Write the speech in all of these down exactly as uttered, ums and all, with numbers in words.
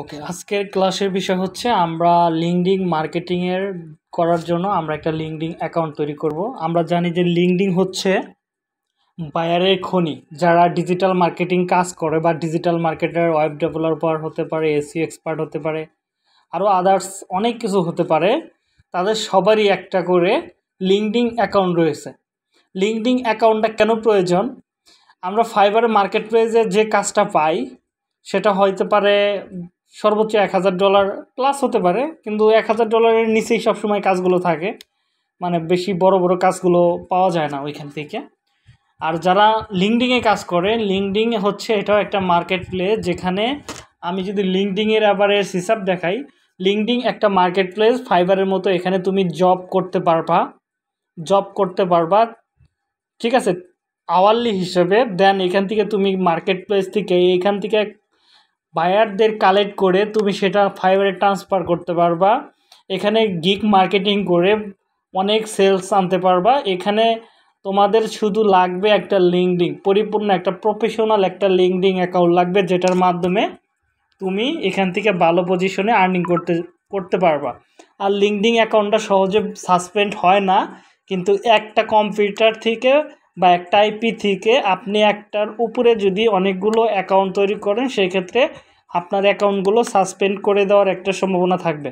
ওকে, আজকের ক্লাসের বিষয় হচ্ছে আমরা লিঙ্কডিন মার্কেটিং এর করার জন্য আমরা একটা লিঙ্কডিন অ্যাকাউন্ট তৈরি করব। আমরা জানি যে লিঙ্কডিন হচ্ছে বায়ারের খনি, যারা ডিজিটাল মার্কেটিং কাজ করে বা ডিজিটাল মার্কেটার, ওয়েব ডেভেলপার হতে পারে, এসইও এক্সপার্ট হতে পারে, আরও আদার্স অনেক কিছু হতে পারে, তাদের সবারই একটা করে লিঙ্কডিন অ্যাকাউন্ট রয়েছে। লিঙ্কডিন অ্যাকাউন্টটা কেন প্রয়োজন? আমরা ফাইবার মার্কেট প্লেসে যে কাজটা পাই সেটা হইতে পারে সর্বোচ্চ এক হাজার ডলার প্লাস হতে পারে, কিন্তু এক হাজার ডলারের নিচেই সবসময় কাজগুলো থাকে, মানে বেশি বড় বড় কাজগুলো পাওয়া যায় না ওইখান থেকে। আর যারা লিঙ্কডিনে কাজ করে, লিঙ্কডিন হচ্ছে এটাও একটা মার্কেট প্লেস, যেখানে আমি যদি লিঙ্কডিনের অ্যাভারেজ হিসাব দেখাই, লিঙ্কডিন একটা মার্কেট প্লেস ফাইবারের মতো। এখানে তুমি জব করতে পারবা জব করতে পারবা ঠিক আছে, আওয়ারলি হিসেবে। দেন এখান থেকে তুমি মার্কেট প্লেস থেকে এখান থেকে বায়ারদের কালেক্ট করে তুমি সেটা ফাইবারে ট্রান্সফার করতে পারবা। এখানে গিগ মার্কেটিং করে অনেক সেলস আনতে পারবা। এখানে তোমাদের শুধু লাগবে একটা লিঙ্কডিন, পরিপূর্ণ একটা প্রফেশনাল একটা লিঙ্কডিন অ্যাকাউন্ট লাগবে, যেটার মাধ্যমে তুমি এখান থেকে ভালো পজিশনে আর্নিং করতে করতে পারবা। আর লিঙ্কডিন অ্যাকাউন্টটা সহজে সাসপেন্ড হয় না, কিন্তু একটা কম্পিউটার থেকে বা একটা আইপি থেকে আপনি একটার উপরে যদি অনেকগুলো অ্যাকাউন্ট তৈরি করেন, সেক্ষেত্রে আপনার অ্যাকাউন্টগুলো সাসপেন্ড করে দেওয়ার একটা সম্ভাবনা থাকবে।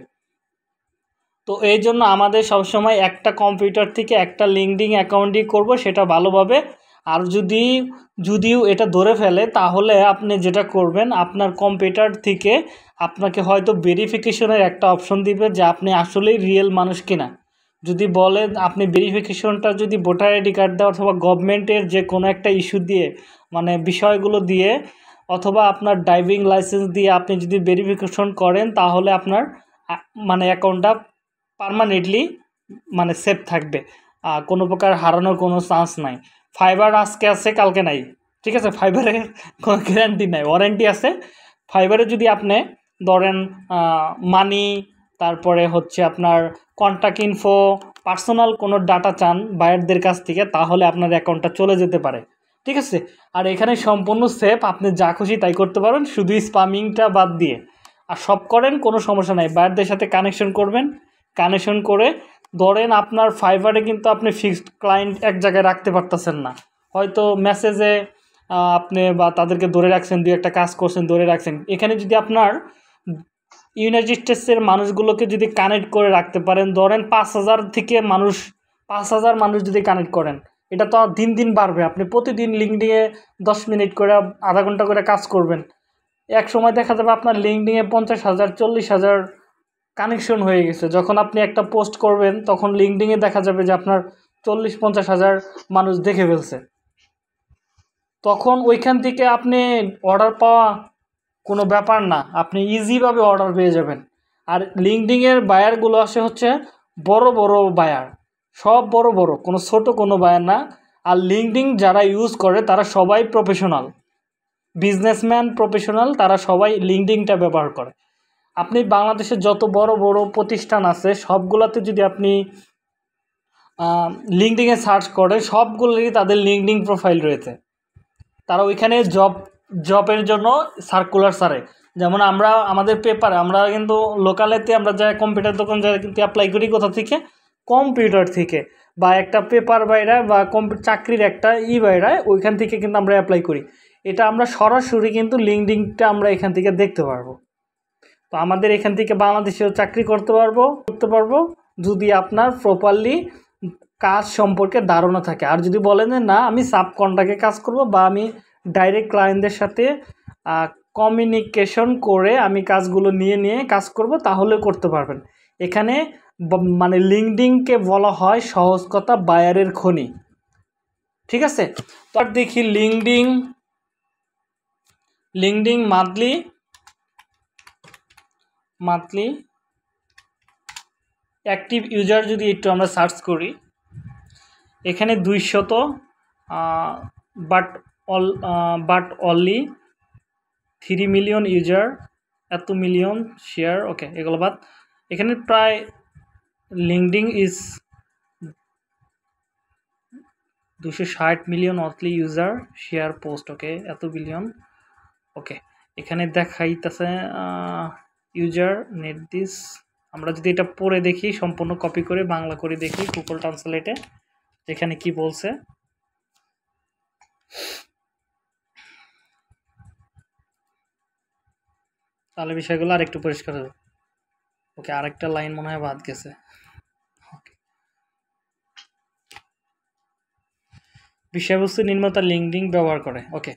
তো এই জন্য আমাদের সবসময় একটা কম্পিউটার থেকে একটা লিঙ্কডিন অ্যাকাউন্টই করব, সেটা ভালোভাবে। আর যদি যদিও এটা ধরে ফেলে, তাহলে আপনি যেটা করবেন, আপনার কম্পিউটার থেকে আপনাকে হয়তো ভেরিফিকেশনের একটা অপশন দিবে যে আপনি আসলেই রিয়েল মানুষ কিনা। যদি বলেন আপনি ভেরিফিকেশনটা যদি ভোটার আইডি কার্ড দেওয়া অথবা গভর্নমেন্টের যে কোনো একটা ইস্যু দিয়ে, মানে বিষয়গুলো দিয়ে, অথবা আপনার ড্রাইভিং লাইসেন্স দিয়ে আপনি যদি ভেরিফিকেশন করেন, তাহলে আপনার মানে অ্যাকাউন্টটা পার্মানেন্টলি মানে সেফ থাকবে, কোনো প্রকার হারানোর কোনো চান্স নাই। ফাইবার আজকে আছে কালকে নাই, ঠিক আছে, ফাইবারের কোনো গ্যারান্টি নাই, ওয়ারেন্টি আছে। ফাইবারে যদি আপনি ধরেন মানি, তারপরে হচ্ছে আপনার কন্ট্যাক্ট ইনফো, পার্সোনাল কোনো ডাটা চান বায়ারদের কাছ থেকে, তাহলে আপনার অ্যাকাউন্টটা চলে যেতে পারে, ঠিক আছে। আর এখানে সম্পূর্ণ সেফ, আপনি যা খুশি তাই করতে পারেন, শুধু স্প্যামিংটা বাদ দিয়ে। আর সব করেন, কোনো সমস্যা নাই। বায়ারদের সাথে কানেকশন করবেন, কানেকশন করে ধরেন আপনার ফাইবারে কিন্তু আপনি ফিক্সড ক্লায়েন্ট এক জায়গায় রাখতে পারতেছেন না, হয়তো মেসেজে আপনি বা তাদেরকে ধরে রাখছেন, দুই একটা কাজ করছেন, ধরে রাখছেন। এখানে যদি আপনার ইউনাইটেড স্টেটসের মানুষগুলোকে যদি কানেক্ট করে রাখতে পারেন, ধরেন পাঁচ হাজার থেকে মানুষ পাঁচ হাজার মানুষ যদি কানেক্ট করেন, এটা তো দিন দিন বাড়বে। আপনি প্রতিদিন লিঙ্কডিনে দশ মিনিট করে আধা ঘন্টা করে কাজ করবেন, এক সময় দেখা যাবে আপনার লিঙ্কডিনে পঞ্চাশ হাজার চল্লিশ হাজার কানেকশন হয়ে গেছে। যখন আপনি একটা পোস্ট করবেন, তখন লিঙ্কডিনে দেখা যাবে যে আপনার চল্লিশ পঞ্চাশ হাজার মানুষ দেখে ফেলছে। তখন ওইখান থেকে আপনি অর্ডার পাওয়া কোনো ব্যাপার না, আপনি ইজিভাবে অর্ডার পেয়ে যাবেন। আর লিঙ্কডিনের বায়ারগুলো আসে হচ্ছে বড় বড় বায়ার, সব বড় বড়, কোনো ছোট কোনো বায়ার না। আর লিঙ্কডিন যারা ইউজ করে তারা সবাই প্রফেশনাল, বিজনেসম্যান, প্রফেশনাল, তারা সবাই লিঙ্কডিনটা ব্যবহার করে। আপনি বাংলাদেশে যত বড় বড় প্রতিষ্ঠান আছে সবগুলোতে যদি আপনি লিঙ্কডিনে সার্চ করেন, সবগুলোরই তাদের লিঙ্কডিন প্রোফাইল রয়েছে। তারা ওইখানে জব জবের জন্য সার্কুলার ছাড়ে। যেমন আমরা আমাদের পেপারে, আমরা কিন্তু লোকালেতে আমরা যা কম্পিউটার দোকান যা কিন্তু অ্যাপ্লাই করি, কোথা থেকে? কম্পিউটার থেকে, বা একটা পেপার বাইরে বা কম্পিউ চাকরির একটা ই বাইরে, ওইখান থেকে কিন্তু আমরা অ্যাপ্লাই করি। এটা আমরা সরাসরি কিন্তু লিঙ্কডিনটা আমরা এখান থেকে দেখতে পারবো। তো আমাদের এখান থেকে বাংলাদেশেও চাকরি করতে পারবো করতে পারবো যদি আপনার প্রপারলি কাজ সম্পর্কে ধারণা থাকে। আর যদি বলেন যে না, আমি সাব কন্ট্রাক্টে কাজ করব বা আমি ডাইরেক্ট ক্লায়েন্টদের সাথে কমিউনিকেশন করে আমি কাজগুলো নিয়ে নিয়ে কাজ করব, তাহলে করতে পারবেন। এখানে মানে লিঙ্কডিনকে বলা হয় সহজ কথা বায়ারের খনি, ঠিক আছে। তো আর দেখি LinkedIn LinkedIn monthly monthly active user যদি একটু আমরা সার্চ করি, এখানে দুইশত but all but only three million user, এত মিলিয়ন শেয়ার, ওকে এগুলো বাদ। এখানে প্রায় লিঙ্কডিন ইজ দুশো ষাট million only user share post, okay এত বিলিয়ন, ওকে এখানে দেখাইতেছে ইউজার নেট দিস। আমরা যদি এটা পড়ে দেখি, সম্পূর্ণ কপি করে বাংলা করে দেখি গুগল ট্রান্সলেটে এখানে কি বলছে। তাহলে বিষয়গুলো আর একটু পরিষ্কার হবে। ওকে, আরেকটা লাইন মনে হয় বাদ গেছে। বিষয়বস্তু নির্মাতা লিঙ্কডিন ব্যবহার করে, ওকে,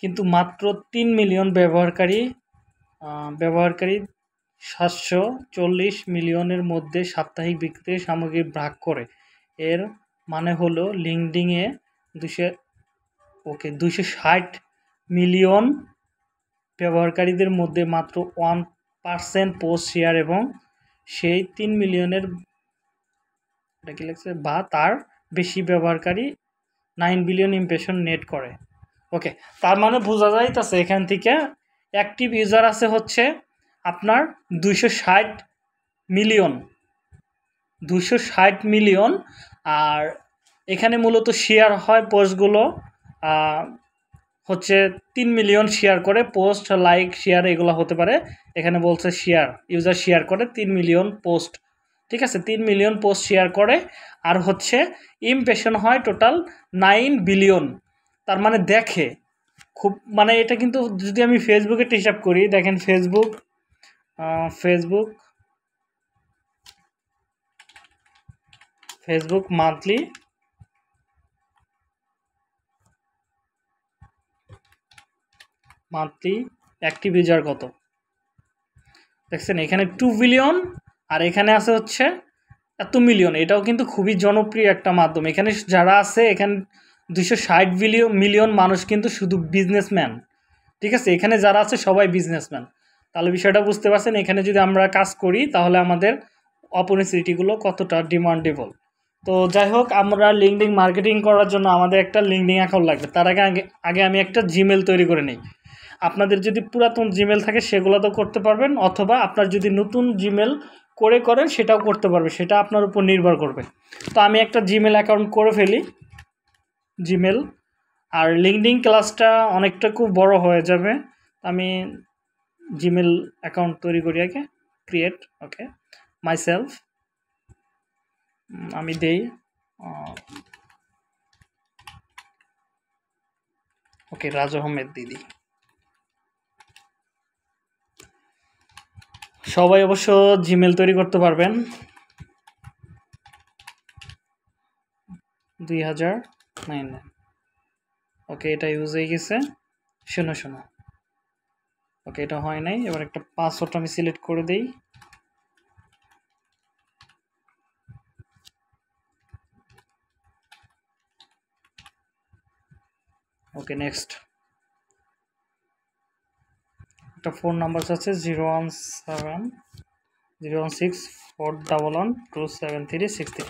কিন্তু মাত্র তিন মিলিয়ন ব্যবহারকারী ব্যবহারকারী সাতশো চল্লিশ মিলিয়নের মধ্যে সাপ্তাহিক বিক্রির সামগ্রী ভাগ করে। এর মানে হলো লিঙ্কডিনে দুশো ওকে দুশো ষাট মিলিয়ন ব্যবহারকারীদের মধ্যে মাত্র ওয়ান পার্সেন্ট পোস্ট শেয়ার এবং সেই তিন মিলিয়নের এটা কি লাগছে বা তার বেশি ব্যবহারকারী নাইন বিলিয়ন ইমপ্রেশন নেট করে। ওকে, তার মানে বোঝা যাইতেছে এখান থেকে অ্যাক্টিভ ইউজার আছে হচ্ছে আপনার দুইশো ষাট মিলিয়ন দুশো ষাট মিলিয়ন আর এখানে মূলত শেয়ার হয় পোস্টগুলো হচ্ছে তিন মিলিয়ন শেয়ার করে। পোস্ট, লাইক, শেয়ার এগুলো হতে পারে। এখানে বলছে শেয়ার, ইউজার শেয়ার করে তিন মিলিয়ন পোস্ট, ঠিক আছে, তিন মিলিয়ন পোস্ট শেয়ার করে। আর হচ্ছে ইমপ্রেশন হয় টোটাল নাইন বিলিয়ন। তার মানে দেখে খুব মানে এটা কিন্তু যদি আমি ফেসবুকের হিসাব করি, দেখেন Facebook Facebook Facebook monthly monthly active user কত দেখছেন, এখানে টু বিলিয়ন আর এখানে আছে হচ্ছে এত মিলিয়ন। এটাও কিন্তু খুবই জনপ্রিয় একটা মাধ্যম। এখানে যারা আছে এখানে দুশো ষাট বিলিয়ন মিলিয়ন মানুষ কিন্তু শুধু বিজনেসম্যান, ঠিক আছে, এখানে যারা আছে সবাই বিজনেসম্যান। তাহলে বিষয়টা বুঝতে পারছেন এখানে যদি আমরা কাজ করি তাহলে আমাদের অপরচুনিটিগুলো কতটা ডিমান্ডেবল। তো যাই হোক, আমরা লিঙ্কডিন মার্কেটিং করার জন্য আমাদের একটা লিঙ্কডিন অ্যাকাউন্ট লাগবে। তার আগে আগে আগে আমি একটা জিমেল তৈরি করে নিই। আপনাদের যদি পুরাতন জিমেল থাকে সেগুলো তো করতে পারবেন, অথবা আপনার যদি নতুন জিমেল করে করেন সেটাও করতে পারবে, সেটা আপনার উপর নির্ভর করবে। তো আমি একটা জিমেল অ্যাকাউন্ট করে ফেলি, জিমেল। আর লিঙ্কডিন ক্লাসটা অনেকটা খুব বড় হয়ে যাবে, আমি জিমেল অ্যাকাউন্ট তৈরি করি আগে। ক্রিয়েট, ওকে, মাইসেলফ আমি দেই, ওকে, রাজ আহমেদ দিদি। সবাই অবশ্য জিমেল তৈরি করতে পারবেন। দুই হাজার নাইন, ওকে, এটা ইউজ হয়ে গেছে। শোনো শোনো ওকে, এটা হয় নাই। এবার একটা পাসওয়ার্ড আমি সিলেক্ট করে দিই। Okay, next. একটা ফোন নাম্বার আছে zero one seven zero one six four double one two seven three six three,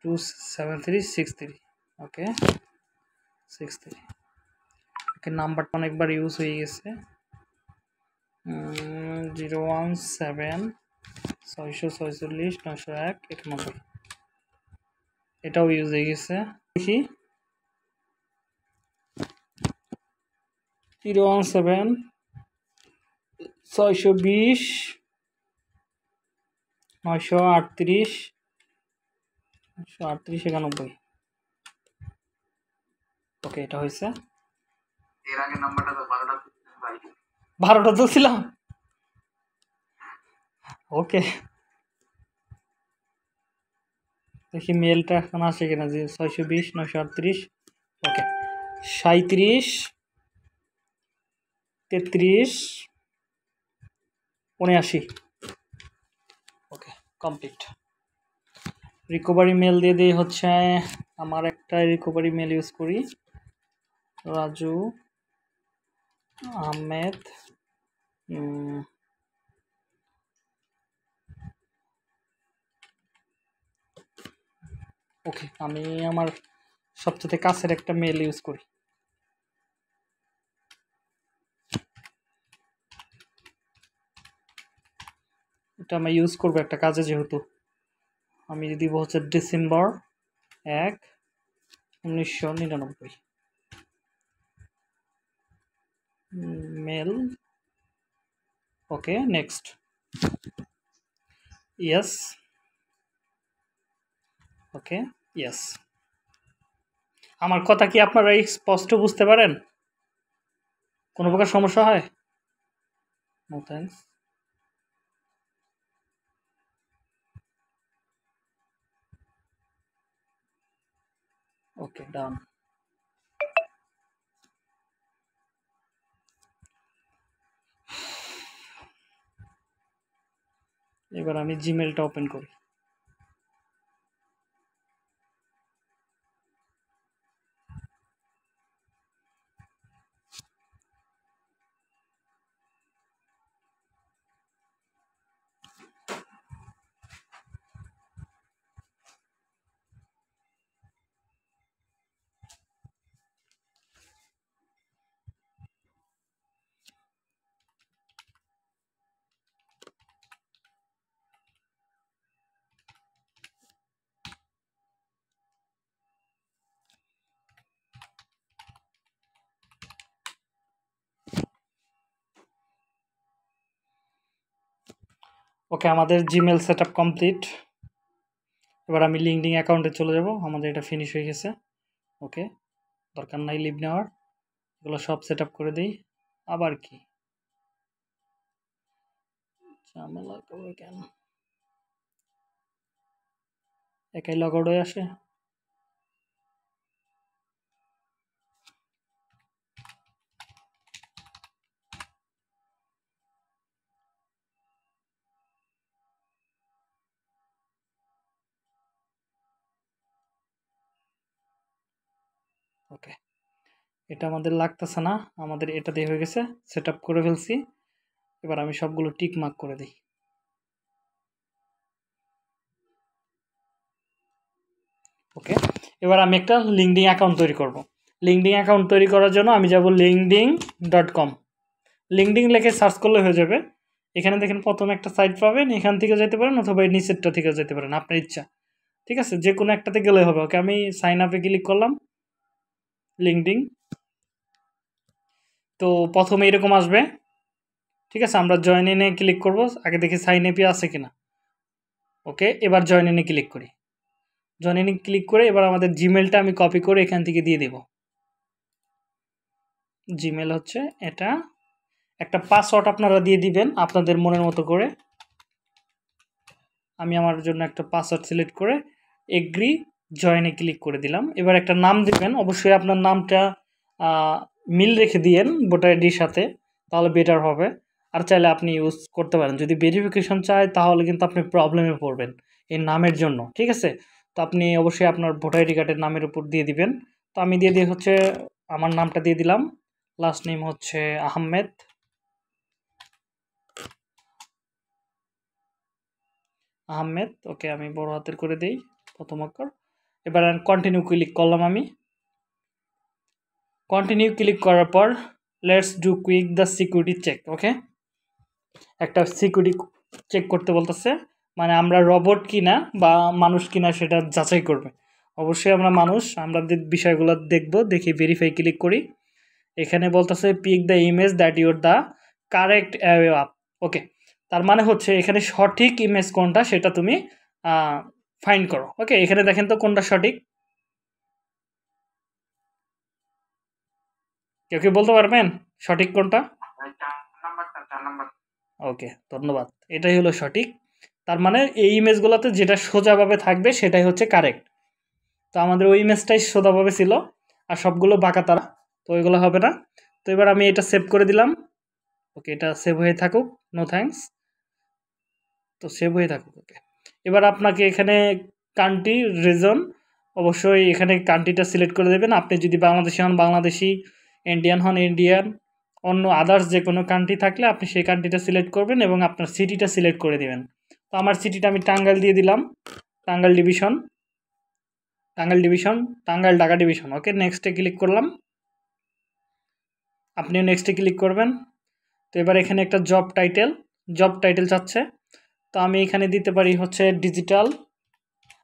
two seven three six three, okay, six three. Okay, নাম্বারটা অনেকবার ইউজ হয়ে গেছে। জিরো ওয়ান সেভেন ছয়শো ছয়চল্লিশ নশো এক একানব্বই, এটাও ইউজ হয়ে গেছে। দেখি জিরো ওয়ান সেভেন ছয়শো বিশ নয়শো আটত্রিশ নয়শো আটত্রিশ একানব্বই, ওকে, এটা হয়েছে। এর আগে নাম্বারটা তো বারোটা তো ছিলাম, ওকে। দেখি মেলটা এখন আসে কিনা, যে ছয়শো বিশ নয়শো আটত্রিশ, ওকে, সাঁইত্রিশ তেত্রিশ উনআশি, ওকে, কমপ্লিট। রিকভারি মেল দিয়ে দিয়ে হচ্ছে আমার একটা রিকভারি মেল ইউজ করি, রাজু আহমেদ ওকে, আমি আমার সবচেয়ে কাছের একটা মেল ইউজ করি। এটা আমি ইউজ করবো একটা কাজে, যেহেতু আমি যদি হচ্ছে ডিসেম্বর এক উনিশশো নিরানব্বই Male. Okay, next. Yes. Okay, yes. আমার কথা কি আপনারা স্পষ্ট বুঝতে পারেন? কোনো প্রকার সমস্যা হয়? No thanks. Okay, done. এবার আমি জিমেলটা ওপেন করি। ওকে, আমাদের জিমেল সেট আপ কমপ্লিট। এবার আমি লিঙ্কডিন অ্যাকাউন্টে চলে যাব। আমাদের এটা ফিনিশ হয়ে গেছে। ওকে, দরকার নাই লিভ নেওয়ার, এগুলো সব সেট আপ করে দিই। আবার কি ঝামেলা করবে কেন? একাই লগ আউট হয়ে আসে। ওকে, এটা আমাদের লাগতেছে না, আমাদের এটা দিয়ে হয়ে গেছে, সেট আপ করে ফেলছি। এবার আমি সবগুলো টিক মার্ক করে দিই। ওকে, এবার আমি একটা লিঙ্কডিন অ্যাকাউন্ট তৈরি করব। লিঙ্কডিন অ্যাকাউন্ট তৈরি করার জন্য আমি যাব লিঙ্কডিন ডট কম। লিঙ্কডিন লেখে সার্চ করলে হয়ে যাবে। এখানে দেখেন প্রথমে একটা সাইট পাবেন, এখান থেকে যেতে পারেন অথবা এই নিচেরটা থেকে যেতে পারেন, আপনার ইচ্ছা। ঠিক আছে, যে কোনো একটাতে গেলে হবে। ওকে, আমি সাইন আপে ক্লিক করলাম। লিঙ্কডিন তো প্রথমে এরকম আসবে। ঠিক আছে, আমরা জয়েন ইনে ক্লিক করব। আগে দেখি সাইন আপে আছে কিনা। ওকে, এবার জয়েন ইনে ক্লিক করি। জয়েন ইনে ক্লিক করে এবার আমাদের জিমেলটা আমি কপি করে এখান থেকে দিয়ে দেব। জিমেল হচ্ছে এটা। একটা পাসওয়ার্ড আপনারা দিয়ে দিবেন আপনাদের মনের মতো করে। আমি আমার জন্য একটা পাসওয়ার্ড সিলেক্ট করে এগ্রি জয়েনে ক্লিক করে দিলাম। এবার একটা নাম দিবেন, অবশ্যই আপনার নামটা মিল রেখে দিয়েন ভোটার আইডির সাথে, তাহলে বেটার হবে। আর চাইলে আপনি ইউজ করতে পারেন। যদি ভেরিফিকেশন চায় তাহলে কিন্তু আপনি প্রবলেমে পড়বেন এই নামের জন্য। ঠিক আছে, তো আপনি অবশ্যই আপনার ভোটার আইডি কার্ডের নামের উপর দিয়ে দিবেন। তো আমি দিয়ে দিয়ে হচ্ছে আমার নামটা দিয়ে দিলাম। লাস্ট নেম হচ্ছে আহমেদ। আহমেদ ওকে, আমি বড় হাতের করে দিই প্রথম অক্ষর। এবার কন্টিনিউ ক্লিক করলাম আমি। কন্টিনিউ ক্লিক করার পর let's do quick the security check. Okay, একটা সিকিউরিটি চেক করতে বলতেছে, মানে আমরা রোবট কিনা বা মানুষ কিনা সেটা যাচাই করবে। অবশ্যই আমরা মানুষ, আমরা বিষয়গুলো দেখব। দেখি ভেরিফাই ক্লিক করি। এখানে বলতেছে pick the image that your the correct away up. Okay, তার মানে হচ্ছে এখানে সঠিক ইমেজ কোনটা সেটা তুমি ফাইন্ড করো। ওকে, এখানে দেখেন তো কোনটা সঠিক, কেউ কি বলতে পারবেন সঠিক কোনটা? ওকে, ধন্যবাদ, এটাই হলো সঠিক। তার মানে এই ইমেজগুলোতে যেটা সোজাভাবে থাকবে সেটাই হচ্ছে কারেক্ট। তো আমাদের ওই ইমেজটাই সোজাভাবে ছিল, আর সবগুলো বাঁকা তারা, তো ওইগুলো হবে না। তো এবার আমি এটা সেভ করে দিলাম। ওকে, এটা সেভ হয়ে থাকুক, নো থ্যাঙ্কস, তো সেভ হয়ে থাকুক। ওকে, এবার আপনাকে এখানে কান্ট্রি রিজন, অবশ্যই এখানে কান্ট্রিটা সিলেক্ট করে দেবেন। আপনি যদি বাংলাদেশি হন বাংলাদেশি, ইন্ডিয়ান হন ইন্ডিয়ান, অন্য আদার্স যে কোনো কান্ট্রি থাকলে আপনি সেই কান্ট্রিটা সিলেক্ট করবেন এবং আপনার সিটিটা সিলেক্ট করে দেবেন। তো আমার সিটিটা আমি টাঙ্গাইল দিয়ে দিলাম। Tangail division, Tangail division, Tangail Dhaka division. Okay, নেক্সটে ক্লিক করলাম, আপনিও নেক্সটে ক্লিক করবেন। তো এবার এখানে একটা জব টাইটেল, জব টাইটেল চাচ্ছে। তো আমি এখানে দিতে পারি হচ্ছে ডিজিটাল।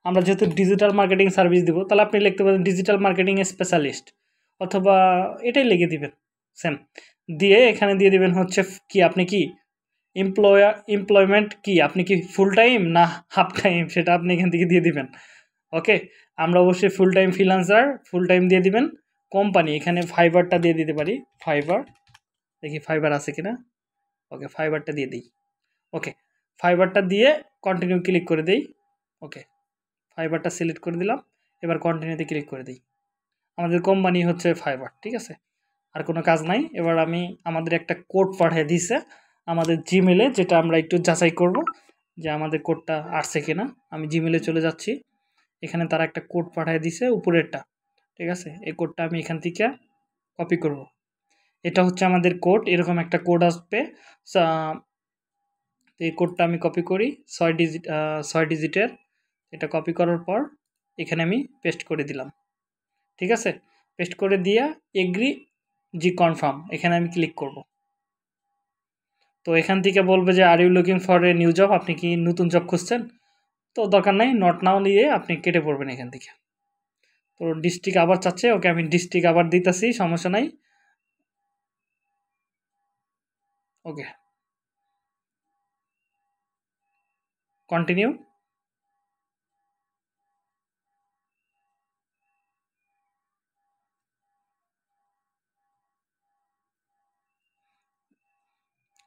আমরা যেহেতু ডিজিটাল মার্কেটিং সার্ভিস দেবো, তাহলে আপনি লিখতে পারেন ডিজিটাল মার্কেটিং স্পেশালিস্ট, অথবা এটাই লিখে দিবেন সেম। দিয়ে এখানে দিয়ে দিবেন হচ্ছে কি আপনি কি এমপ্লয়ার এমপ্লয়মেন্ট কি আপনি কি ফুল টাইম না হাফ টাইম সেটা আপনি এখান থেকে দিয়ে দিবেন ওকে আমরা অবশ্যই full time freelancer full time দিয়ে দিবেন কোম্পানি এখানে ফাইবারটা দিয়ে দিতে পারি ফাইবার দেখি ফাইবার আছে কিনা ওকে ফাইবারটা দিয়ে দেই ওকে ফাইবারটা দিয়ে কন্টিনিউ ক্লিক করে দেই ওকে ফাইবারটা সিলেক্ট করে দিলাম এবার কন্টিনিউতে ক্লিক করে দেই আমাদের কোম্পানি হচ্ছে ফাইবার ঠিক আছে আর কোনো কাজ নাই এবার আমি আমাদের একটা কোড পাঠিয়ে দিয়েছে আমাদের জিমেইলে যেটা আমরা একটু যাচাই করব যে আমাদের কোডটা আসছে কিনা আমি জিমেইলে চলে যাচ্ছি এখানে তারা একটা কোড পাঠিয়ে দিয়েছে উপরেরটা ঠিক আছে এই কোডটা আমি এখান থেকে কপি করব এটা হচ্ছে আমাদের কোড এরকম একটা কোড আসবে এই কোডটা আমি কপি করি ছয় ডিজিট ছয় ডিজিটের এটা কপি করার পর এখানে আমি পেস্ট করে দিলাম ঠিক আছে পেস্ট করে দিয়া এগ্রি জি কনফার্ম এখানে আমি ক্লিক করব তো এখান থেকে বলবে যে are you looking for a new job আপনি কি নতুন জব খুঁজছেন তো দরকার নাই নট নাও নিয়ে আপনি কেটে পড়বেন এখান থেকে তো ডিস্ট্রিক্ট আবার চাচ্ছে ওকে আমি ডিস্ট্রিক্ট আবার দিতেছি সমস্যা নাই ওকে কন্টিনিউ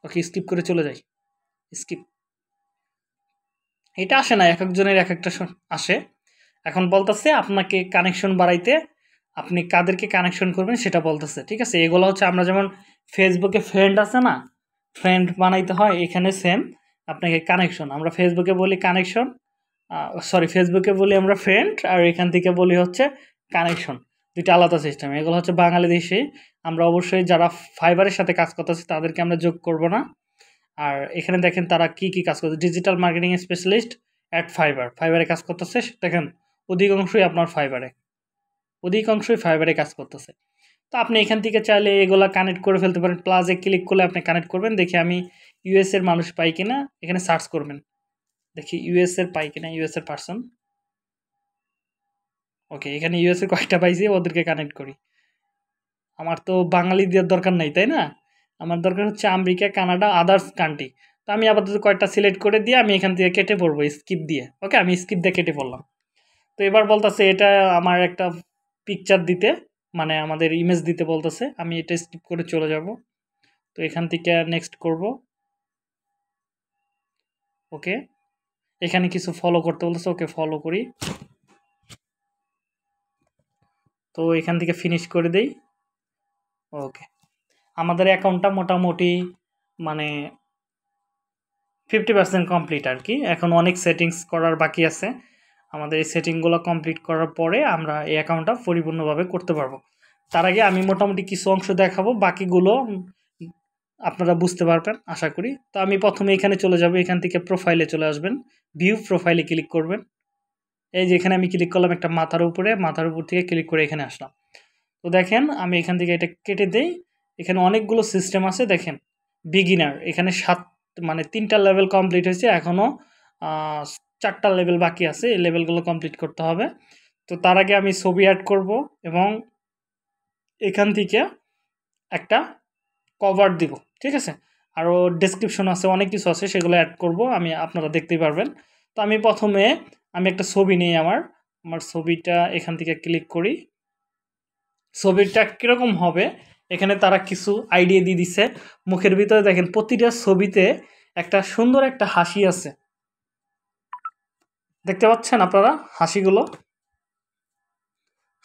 ওকে স্কিপ করে চলে যাই স্কিপ এটা আসে না এক একজনের এক একটা আসে এখন বলতেছে আপনাকে কানেকশন বাড়াইতে আপনি কাদেরকে কানেকশন করবেন সেটা বলতেছে ঠিক আছে এগুলো হচ্ছে আমরা যেমন ফেসবুকে ফ্রেন্ড আছে না ফ্রেন্ড বানাইতে হয় এখানে সেম আপনাকে কানেকশন আমরা ফেসবুকে বলি কানেকশন সরি ফেসবুকে বলি আমরা ফ্রেন্ড আর এখান থেকে বলি হচ্ছে কানেকশন দুইটা আলাদা সিস্টেম এগুলো হচ্ছে বাঙালি দেশে আমরা অবশ্যই যারা ফাইবারের সাথে কাজ করতেছি তাদেরকে আমরা যোগ করব না আর এখানে দেখেন তারা কি কি কাজ করছে digital marketing specialist at Fiverr ফাইবারে কাজ করতেছে দেখেন অধিকাংশই আপনার ফাইবারে অধিকাংশই ফাইবারে কাজ করতেছে তো আপনি এখান থেকে চাইলে এগুলো কানেক্ট করে ফেলতে পারেন প্লাসে ক্লিক করলে আপনি কানেক্ট করবেন দেখি আমি ইউএসের মানুষ পাই কিনা এখানে সার্চ করবেন দেখি ইউএসের পাই কিনা ইউএসের পার্সন ওকে এখানে ইউএসের কয়টা পাইছি ওদেরকে কানেক্ট করি আমার তো বাঙালি দেওয়ার দরকার নাই তাই না আমার দরকার হচ্ছে আমেরিকা কানাডা আদার্স কান্ট্রি তো আমি আপাতত কয়েকটা সিলেক্ট করে দিয়ে আমি এখান থেকে কেটে পড়বো স্কিপ দিয়ে ওকে আমি স্কিপ দিয়ে কেটে পড়লাম তো এবার বলতেছে এটা আমার একটা পিকচার দিতে মানে আমাদের ইমেজ দিতে বলতেছে আমি এটা স্কিপ করে চলে যাব তো এখান থেকে নেক্সট করব ওকে এখানে কিছু ফলো করতে বলতেছে ওকে ফলো করি তো এখান থেকে ফিনিশ করে দেই ওকে আমাদের অ্যাকাউন্টটা মোটামুটি মানে ফিফটি পার্সেন্ট কমপ্লিট আর কি এখন অনেক সেটিংস করার বাকি আছে আমাদের এই সেটিংগুলো কমপ্লিট করার পরে আমরা এই অ্যাকাউন্টটা পরিপূর্ণভাবে করতে পারবো তার আগে আমি মোটামুটি কিছু অংশ দেখাবো বাকিগুলো আপনারা বুঝতে পারবেন আশা করি তো আমি প্রথমে এখানে চলে যাব এখান থেকে প্রোফাইলে চলে আসবেন ভিউ প্রোফাইলে ক্লিক করবেন এই যে এখানে আমি ক্লিক করলাম একটা মাথার উপরে মাথার উপর থেকে ক্লিক করে এখানে আসলাম তো দেখেন আমি এখান থেকে এটা কেটে দেই এখানে অনেকগুলো সিস্টেম আছে দেখেন বিগিনার এখানে সাত মানে তিনটা লেভেল কমপ্লিট হয়েছে এখনও চারটা লেভেল বাকি আছে এই লেভেলগুলো কমপ্লিট করতে হবে তো তার আগে আমি ছবি অ্যাড করব এবং এখান থেকে একটা কভার দিব ঠিক আছে আরও ডেসক্রিপশন আছে অনেক কিছু আছে সেগুলো অ্যাড করব আমি আপনারা দেখতেই পারবেন তো আমি প্রথমে আমি একটা ছবি নিই আমার আমার ছবিটা এখান থেকে ক্লিক করি ছবিটা কীরকম হবে এখানে তারা কিছু আইডিয়া দিয়ে দিচ্ছে মুখের ভিতরে দেখেন প্রতিটা ছবিতে একটা সুন্দর একটা হাসি আছে দেখতে পাচ্ছেন আপনারা হাসিগুলো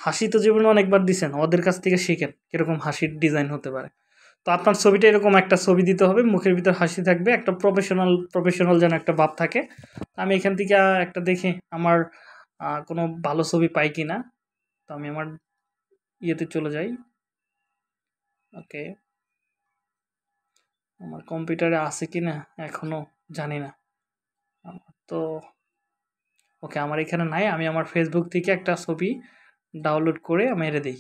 হাসি তো জীবনে অনেকবার দিচ্ছেন ওদের কাছ থেকে শিখেন কীরকম হাসির ডিজাইন হতে পারে তো আপনার ছবিটা এরকম একটা ছবি দিতে হবে মুখের ভিতর হাসি থাকবে একটা প্রফেশনাল প্রফেশনাল যেন একটা ভাব থাকে আমি এখান থেকে একটা দেখি আমার কোনো ভালো ছবি পাই কি না তো আমি আমার ইয়েতে চলে যাই ওকে আমার কম্পিউটারে আছে কি না এখনও জানি না আমার তো ওকে আমার এখানে নাই আমি আমার ফেসবুক থেকে একটা ছবি ডাউনলোড করে মেরে দিই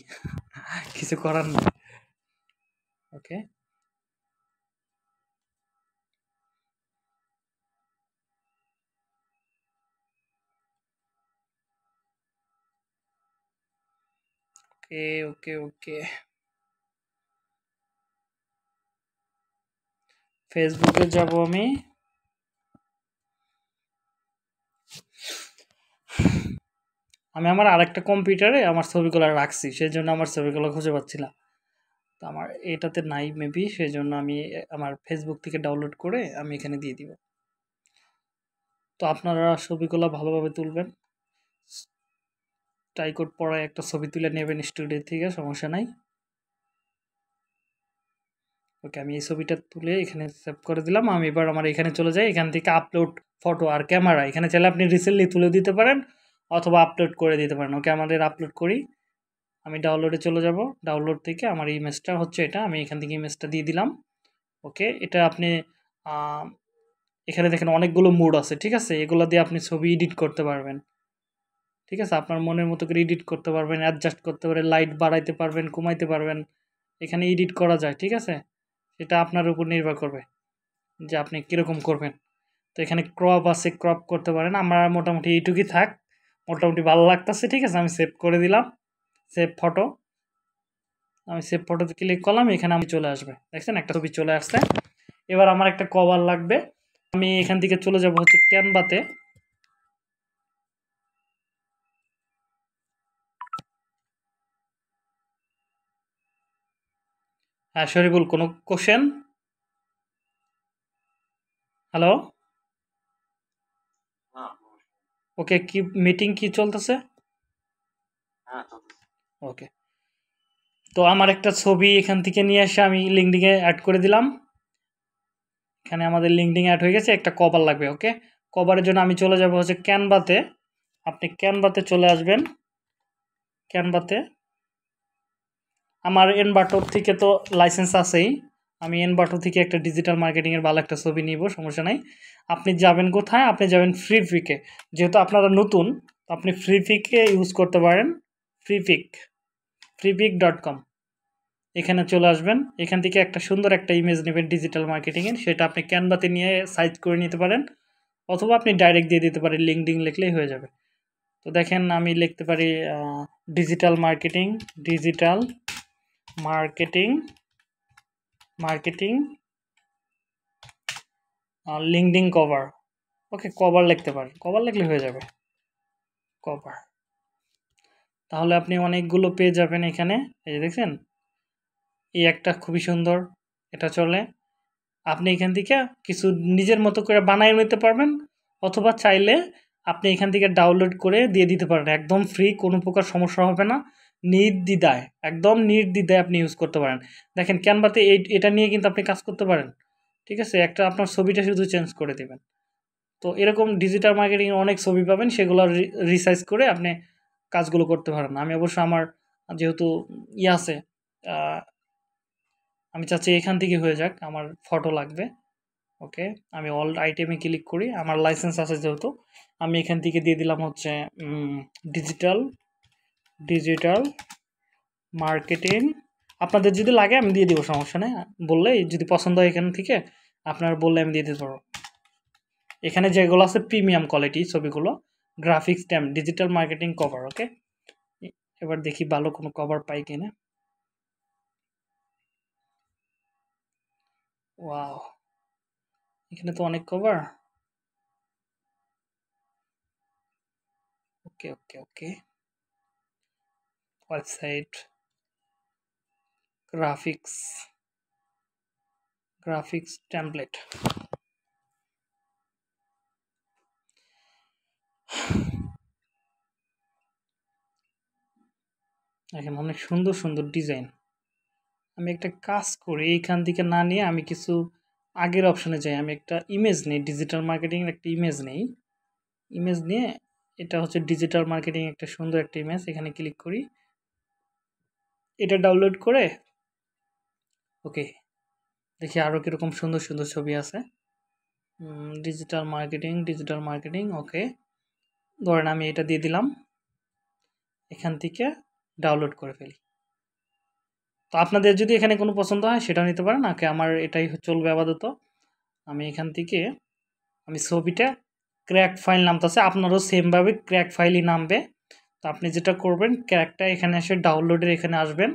কিছু করার নেই ওকে ওকে ওকে ওকে ফেসবুকে যাব আমি, আমি আমার আরেকটা কম্পিউটারে আমার ছবিগুলো রাখছি, সেই জন্য আমার ছবিগুলো খুঁজে পাচ্ছি না। তো আমার এটাতে নাই মেবি, সেই জন্য আমি আমার ফেসবুক থেকে ডাউনলোড করে আমি এখানে দিয়ে দিব। তো আপনারা ছবিগুলো ভালোভাবে তুলবেন, ট্রাইকোড পড়ায় একটা ছবি তুলে নেবেন স্টুডিও থেকে, সমস্যা নাই। ওকে, আমি এই ছবিটা তুলে এখানে সেভ করে দিলাম। আমি এবার আমার এখানে চলে যাই, এখান থেকে আপলোড ফটো আর ক্যামেরা, এখানে চাইলে আপনি রিসেন্টলি তুলে দিতে পারেন অথবা আপলোড করে দিতে পারেন। ওকে, আমাদের আপলোড করি, আমি ডাউনলোডে চলে যাব। ডাউনলোড থেকে আমার ইমেজটা হচ্ছে এটা, আমি এখান থেকে ইমেজটা দিয়ে দিলাম। ওকে, এটা আপনি এখানে দেখেন অনেকগুলো মোড আছে, ঠিক আছে, এগুলো দিয়ে আপনি ছবি এডিট করতে পারবেন, ঠিক আছে, আপনার মনের মতো করে এডিট করতে পারবেন, অ্যাডজাস্ট করতে পারবেন, লাইট বাড়াইতে পারবেন, কমাইতে পারবেন, এখানে এডিট করা যায়, ঠিক আছে। এটা আপনার উপর নির্ভর করবে যে আপনি কীরকম করবেন। তো এখানে ক্রপ আছে, ক্রপ করতে পারেন। আমার মোটামুটি এইটুকুই থাক, মোটামুটি ভালো লাগতেছে, ঠিক আছে। আমি সেভ করে দিলাম, সেভ ফটো, আমি সেভ ফটোতে ক্লিক করলাম, এখানে আমি চলে আসবে, দেখছেন একটা ছবি চলে আসছে। এবার আমার একটা কভার লাগবে, আমি এখান থেকে চলে যাব হচ্ছে ক্যানভাতে। হ্যাঁ শরীফুল, কোনো কোশ্চেন? হ্যালো, ওকে, কি মিটিং কি চলতেছে? ওকে, তো আমার একটা ছবি এখান থেকে নিয়ে এসে আমি লিঙ্কডিনে অ্যাড করে দিলাম। এখানে আমাদের লিঙ্কডিনে অ্যাড হয়ে গেছে, একটা কভার লাগবে। ওকে, কভারের জন্য আমি চলে যাব হচ্ছে ক্যানভাতে, আপনি ক্যানভাতে চলে আসবেন। ক্যানভাতে আমার এনভার্টর থেকে তো লাইসেন্স আছেই, আমি এনভার্টর থেকে একটা ডিজিটাল মার্কেটিংয়ের ভালো একটা ছবি নিব, সমস্যা নাই। আপনি যাবেন কোথায়? আপনি যাবেন ফ্রি পিকে, যেহেতু আপনারা নতুন আপনি ফ্রি পিকে ইউজ করতে পারেন, Freepik Freepik dot com, এখানে চলে আসবেন। এখান থেকে একটা সুন্দর একটা ইমেজ নেবেন ডিজিটাল মার্কেটিংয়ের, সেটা আপনি ক্যানভাতে নিয়ে সাইজ করে নিতে পারেন অথবা আপনি ডাইরেক্ট দিয়ে দিতে পারেন, লিঙ্কডিন লিখলেই হয়ে যাবে। তো দেখেন আমি লিখতে পারি digital marketing, digital marketing marketing LinkedIn cover. Okay, cover লিখতে পারেন, কভার লিখলে হয়ে যাবে কভার, তাহলে আপনি অনেকগুলো পেয়ে যাবেন এখানে। এই যে দেখছেন, এই একটা খুবই সুন্দর, এটা চলে, আপনি এখান থেকে কিছু নিজের মতো করে বানায় নিতে পারবেন অথবা চাইলে আপনি এখান থেকে ডাউনলোড করে দিয়ে দিতে পারেন, একদম ফ্রি, কোনো প্রকার সমস্যা হবে না, নির্দ্বিধায়, একদম নির্দ্বিধায় আপনি ইউজ করতে পারেন। দেখেন ক্যানভাতে এই এটা নিয়ে কিন্তু আপনি কাজ করতে পারেন, ঠিক আছে, একটা আপনার ছবিটা শুধু চেঞ্জ করে দেবেন। তো এরকম ডিজিটাল মার্কেটিংয়ে অনেক ছবি পাবেন, সেগুলো রিসাইজ করে আপনি কাজগুলো করতে পারেন। আমি অবশ্য আমার যেহেতু ইয়ে আছে, আমি চাচ্ছি এখান থেকে হয়ে যাক, আমার ফটো লাগবে। ওকে, আমি অল আইটেমে ক্লিক করি, আমার লাইসেন্স আছে যেহেতু, আমি এখান থেকে দিয়ে দিলাম হচ্ছে ডিজিটাল ডিজিটাল মার্কেটিং। আপনাদের যদি লাগে আমি দিয়ে দিব, সমস্যা নেই, বললে যদি পছন্দ হয় এখান থেকে আপনারা বললে আমি দিয়ে দিতে পারবো। এখানে যেগুলো আছে প্রিমিয়াম কোয়ালিটি ছবিগুলো, গ্রাফিক্স ট্যাম, ডিজিটাল মার্কেটিং কভার। ওকে, এবার দেখি ভালো কোনো কভার পাই কিনা। ওয়াও, এখানে তো অনেক cover. Okay okay okay, website, graphics graphics template. দেখেন অনেক সুন্দর সুন্দর ডিজাইন। আমি একটা কাজ করি, এইখান থেকে না নিয়ে আমি কিছু আগের অপশানে যাই, আমি একটা ইমেজ নিই, ডিজিটাল মার্কেটিংয়ের একটা ইমেজ নেই, ইমেজ নিয়ে এটা হচ্ছে ডিজিটাল মার্কেটিং, একটা সুন্দর একটা ইমেজ, এখানে ক্লিক করি, এটা ডাউনলোড করে। ওকে, দেখি আরও কীরকম সুন্দর সুন্দর ছবি আছে। Digital marketing digital marketing okay, ধরেন আমি এটা দিয়ে দিলাম, এখান থেকে ডাউনলোড করে ফেলি। তো আপনাদের যদি এখানে কোনো পছন্দ হয় সেটা নিতে পারেন। ওকে, আমার এটাই চলবে আপাতত। আমি এখান থেকে আমি ছবিটা ক্র্যাক ফাইল নামতেছে, আপনারও সেমভাবে ক্র্যাক ফাইলই নামবে। তো আপনি যেটা করবেন, ক্র্যাকটা এখানে এসে ডাউনলোডের এখানে আসবেন,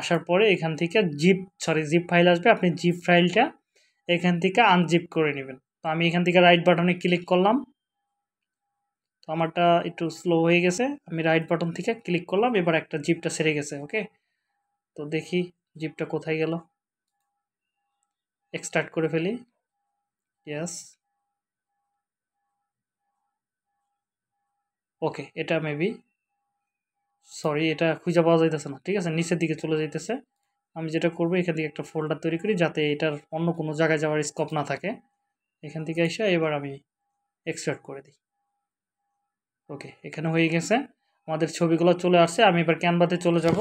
আসার পরে এখান থেকে জিপ সরি জিপ ফাইল আসবে, আপনি জিপ ফাইলটা এখান থেকে আনজিপ করে নেবেন। তো আমি এখান থেকে রাইট বাটনে ক্লিক করলাম। তো আমারটা একটু স্লো হয়ে গেছে, আমি রাইট বাটন থেকে ক্লিক করলাম। এবার একটা জিপটা সেরে গেছে। ওকে, তো দেখি জিপটা কোথায় গেল, এক্সট্রাক্ট করে ফেলি। ইয়েস, ওকে, এটা মেবি সরি এটা খুঁজে পাওয়া যাইতেছে না, ঠিক আছে, নিচের দিকে চলে যাইতেছে। আমি যেটা করবো, এখান থেকে একটা ফোল্ডার তৈরি করি যাতে এটার অন্য কোনো জায়গায় যাওয়ার স্কোপ না থাকে। এখান থেকে এসে এবার আমি এক্সট্রাক্ট করে দিই। ওকে, এখানে হয়ে গেছে, আমাদের ছবিগুলো চলে আসছে। আমি এবার ক্যানভাতে চলে যাব।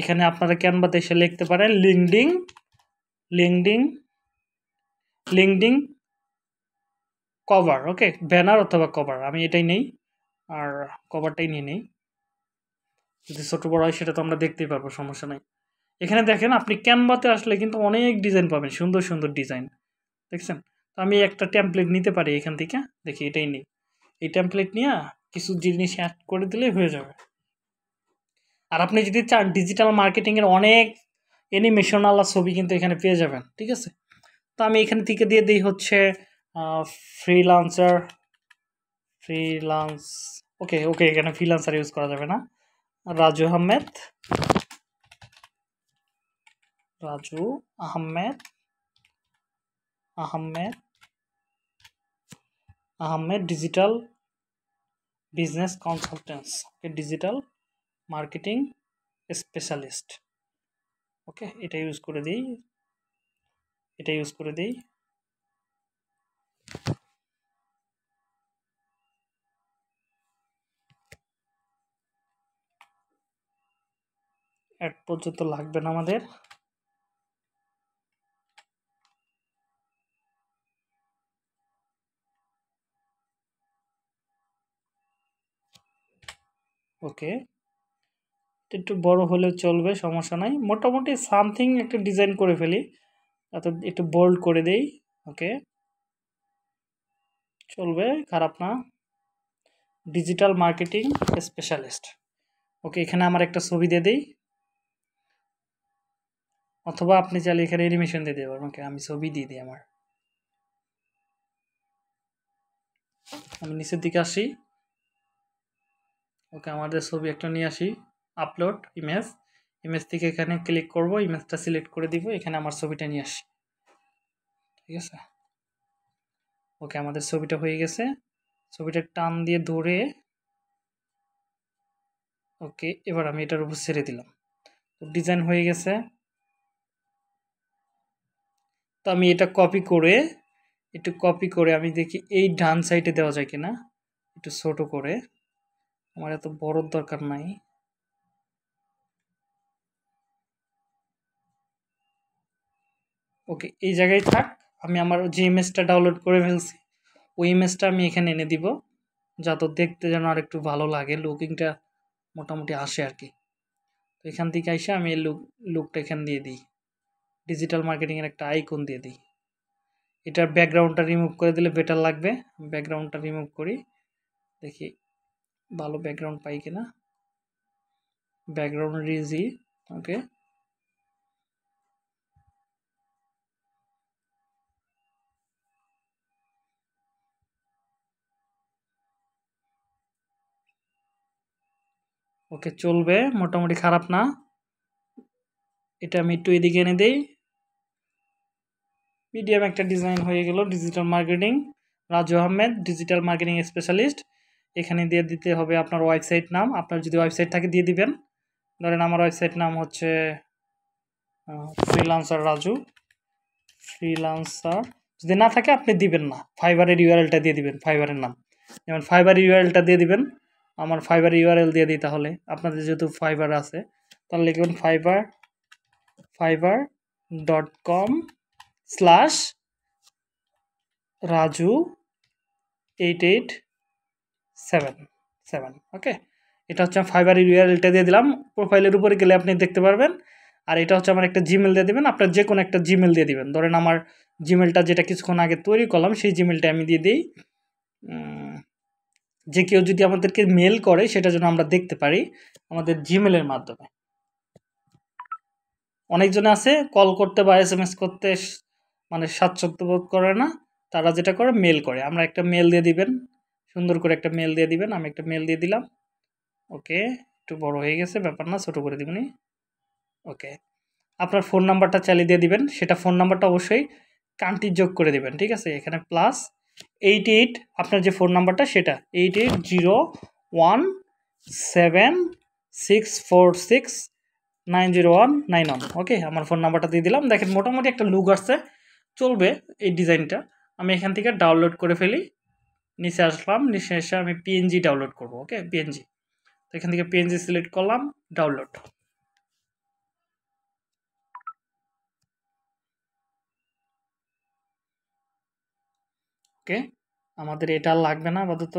এখানে আপনারা ক্যানভাতে এসে লিখতে পারেন LinkedIn LinkedIn LinkedIn cover, okay, banner অথবা কভার। আমি এটাই নেই, আর কভারটাই নিয়ে নেই, যদি ছোটো বড় হয় সেটা তো আমরা দেখতেই পারবো, সমস্যা নাই। এখানে দেখেন আপনি ক্যানভাতে আসলে কিন্তু অনেক ডিজাইন পাবেন, সুন্দর সুন্দর ডিজাইন, দেখছেন। তো আমি একটা টেমপ্লেট নিতে পারি এখান থেকে, দেখি এটাই নেই। এই টেমপ্লেট নিয়ে কিছু জিনিস অ্যাড করে দিলেই হয়ে যাবে। আর আপনি যদি চান ডিজিটাল মার্কেটিংয়ের অনেক অ্যানিমেশনালা ছবি কিন্তু এখানে পেয়ে যাবেন, ঠিক আছে। তো আমি এখান থেকে দিয়ে দিই হচ্ছে ফ্রিল্যান্সার ফ্রিল্যান্স ওকে ওকে এখানে ফ্রিল্যান্সার ইউজ করা যাবে না। Raju Ahmed Raju Ahmed Ahmed Ahmed digital business consultants, okay, digital marketing specialist, okay, এটা ইউজ করে দিই এটা ইউজ করে দিই এক পর্যন্ত লাগবে না আমাদের। ওকে, একটু বড় হলে চলবে, সমস্যা নাই। মোটামুটি সামথিং একটা ডিজাইন করে ফেলি, অর্থাৎ একটু বোল্ড করে দেই। ওকে, চলবে, খারাপ না। ডিজিটাল মার্কেটিং স্পেশালিস্ট, ওকে, এখানে আমার একটা ছবি দিয়ে দিই, অথবা আপনি চাইলে এখানে অ্যানিমেশন দিয়ে দেবেন। ওকে, আমি ছবি দিয়ে দিই। আমার আমি নিচের দিকে আসি। ওকে, আমাদের ছবি একটা নিয়ে আসি, আপলোড ইমেজ ইমেজ থেকে এখানে ক্লিক করব, ইমেজটা সিলেক্ট করে দিব, এখানে আমার ছবিটা নিয়ে আসি, ঠিক আছে। ওকে, আমাদের ছবিটা হয়ে গেছে। ছবিটা টান দিয়ে ধরে, ওকে, এবার আমি এটার উপর ছেড়ে দিলাম। ডিজাইন হয়ে গেছে। তো আমি এটা কপি করে একটু কপি করে আমি দেখি এই ডান সাইডে দেওয়া যায় কিনা, একটু ছোট করে, আমার এত বড় দরকার নাই। ওকে, এই জায়গায় থাক। আমি আমার যে ইমেজটা ডাউনলোড করে ফেলছি ওই ইমেজটা আমি এখানে এনে দিব, যাতে দেখতে যেন আর একটু ভালো লাগে, লুকিংটা মোটামুটি আসে আর কি। তো এখান থেকে এসে আমি এই লুক লুকটা এখান দিয়ে দিই, ডিজিটাল মার্কেটিংয়ের একটা আইকন দিয়ে দিই। এটার ব্যাকগ্রাউন্ডটা রিমুভ করে দিলে বেটার লাগবে। ব্যাকগ্রাউন্ডটা রিমুভ করি, দেখি ভালো ব্যাকগ্রাউন্ড পাই কিনা। ব্যাকগ্রাউন্ড রিজি, ওকে, ওকে, চলবে, মোটামুটি খারাপ না। এটা আমি একটু এদিকে এনে দিই। মিডিয়াম একটা ডিজাইন হয়ে গেল। Digital marketing, Raju Ahmed, digital marketing specialist. এখানে দিয়ে দিতে হবে আপনার ওয়েবসাইট নাম, আপনার যদি ওয়েবসাইট থাকে দিয়ে দিবেন। ধরেন আমার ওয়েবসাইট নাম হচ্ছে ফ্রিল্যান্সার রাজু, ফ্রিল্যান্সার যদি না থাকে আপনি দিবেন না, ফাইবারের ইউআরএলটা দিয়ে দিবেন, ফাইবারের নাম, যেমন ফাইবার ইউআরএলটা দিয়ে দিবেন। আমার ফাইবার ইউআরএল দিয়ে দিই, তাহলে আপনাদের যেহেতু ফাইবার আছে তাহলে লিখবেন Fiverr Fiverr dot com slash Raju eight eight seven seven, okay, এটা হচ্ছে ফাইবার ইউআরএলটা দিয়ে দিলাম। প্রোফাইলের উপরে গেলে আপনি দেখতে পারবেন। আর এটা হচ্ছে আমার একটা জিমেল দিয়ে দেবেন, আপনার যে কোনো একটা জিমেল দিয়ে দেবেন। ধরেন আমার জিমেলটা যেটা কিছুক্ষণ আগে তৈরি করলাম সেই জিমেলটা আমি দিয়ে দিই, যে কেউ যদি আমাদেরকে মেল করে সেটা যেন আমরা দেখতে পারি আমাদের জিমেলের মাধ্যমে। অনেকজনে আছে কল করতে বা এস এম এস করতে মানে স্বাচ্ছন্দ্য বোধ করে না, তারা যেটা করে মেল করে। আমরা একটা মেল দিয়ে দিবেন, সুন্দর করে একটা মেল দিয়ে দিবেন। আমি একটা মেল দিয়ে দিলাম। ওকে, একটু বড় হয়ে গেছে, ব্যাপার না, ছোটো করে দিবেন। ওকে, আপনার ফোন নাম্বারটা চালিয়ে দিয়ে দিবেন। সেটা ফোন নাম্বারটা অবশ্যই কান্টি যোগ করে দিবেন, ঠিক আছে? এখানে প্লাস এইট এইট আপনার যে ফোন নাম্বারটা সেটা eight eight zero one seven six four six nine zero one nine one okay, আমার ফোন নাম্বারটা দিয়ে দিলাম। দেখেন মোটামুটি একটা লুক আসছে, চলবে এই ডিজাইনটা। আমি এখান থেকে ডাউনলোড করে ফেলি, নিচে আসলাম, নিচে এসে আমি পিএনজি ডাউনলোড করব। ওকে, পিএনজি, তো এখান থেকে পিএনজি সিলেক্ট করলাম, ডাউনলোড। ওকে, আমাদের এটা লাগবে না আপাতত।